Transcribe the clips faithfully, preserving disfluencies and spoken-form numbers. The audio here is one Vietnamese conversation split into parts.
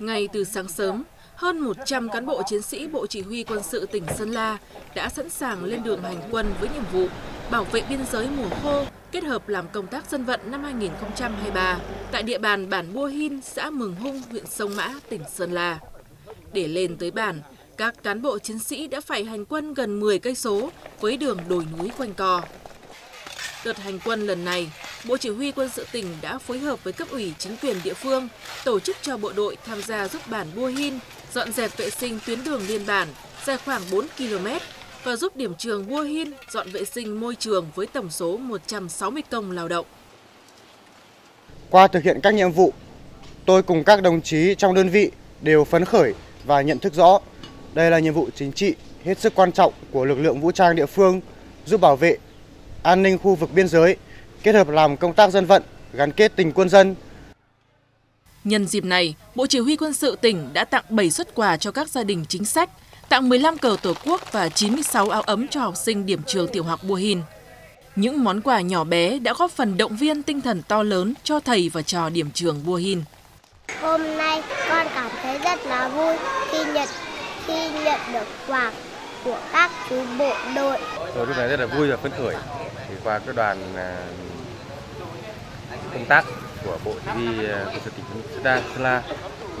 Ngay từ sáng sớm, hơn một trăm cán bộ chiến sĩ Bộ Chỉ huy Quân sự tỉnh Sơn La đã sẵn sàng lên đường hành quân với nhiệm vụ bảo vệ biên giới mùa khô kết hợp làm công tác dân vận năm hai nghìn không trăm hai mươi ba tại địa bàn bản Bùa Hin, xã Mường Hung, huyện Sông Mã, tỉnh Sơn La. Để lên tới bản, các cán bộ chiến sĩ đã phải hành quân gần mười cây số với đường đồi núi quanh co. Đợt hành quân lần này, Bộ Chỉ huy Quân sự tỉnh đã phối hợp với cấp ủy chính quyền địa phương tổ chức cho bộ đội tham gia giúp bản Bùa Hin dọn dẹp vệ sinh tuyến đường liên bản dài khoảng bốn ki lô mét và giúp điểm trường Bùa Hin dọn vệ sinh môi trường với tổng số một trăm sáu mươi công lao động. Qua thực hiện các nhiệm vụ, tôi cùng các đồng chí trong đơn vị đều phấn khởi và nhận thức rõ đây là nhiệm vụ chính trị hết sức quan trọng của lực lượng vũ trang địa phương giúp bảo vệ an ninh khu vực biên giới, kết hợp làm công tác dân vận, gắn kết tình quân dân. Nhân dịp này, Bộ Chỉ huy Quân sự tỉnh đã tặng bảy suất quà cho các gia đình chính sách, tặng mười lăm cờ Tổ quốc và chín mươi sáu áo ấm cho học sinh điểm trường tiểu học Bùa Hin. Những món quà nhỏ bé đã góp phần động viên tinh thần to lớn cho thầy và trò điểm trường Bùa Hin. Hôm nay con cảm thấy rất là vui khi nhận khi nhận được quà của các chú bộ đội. Tôi lúc này rất là vui và phấn khởi. Thì qua cái đoàn công tác của Bộ Chỉ huy Quân sự tỉnh Sơn La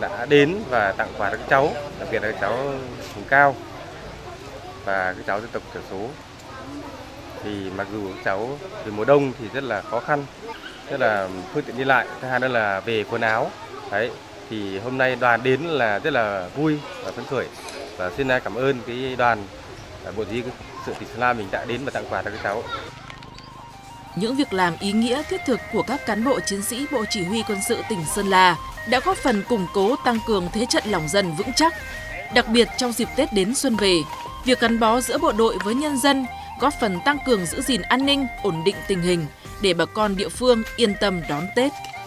đã đến và tặng quà các cháu, đặc biệt là các cháu vùng cao và các cháu dân tộc thiểu số. Thì mặc dù các cháu về mùa đông thì rất là khó khăn, rất là phương tiện đi lại, thứ hai nữa là về quần áo. Đấy, thì hôm nay đoàn đến là rất là vui và phấn khởi. Và xin cảm ơn cái đoàn Bộ Chỉ huy Quân sự tỉnh Sơn La mình đã đến và tặng quà cho các cháu. Những việc làm ý nghĩa thiết thực của các cán bộ chiến sĩ Bộ Chỉ huy Quân sự tỉnh Sơn La đã góp phần củng cố tăng cường thế trận lòng dân vững chắc. Đặc biệt trong dịp Tết đến xuân về, việc gắn bó giữa bộ đội với nhân dân góp phần tăng cường giữ gìn an ninh, ổn định tình hình để bà con địa phương yên tâm đón Tết.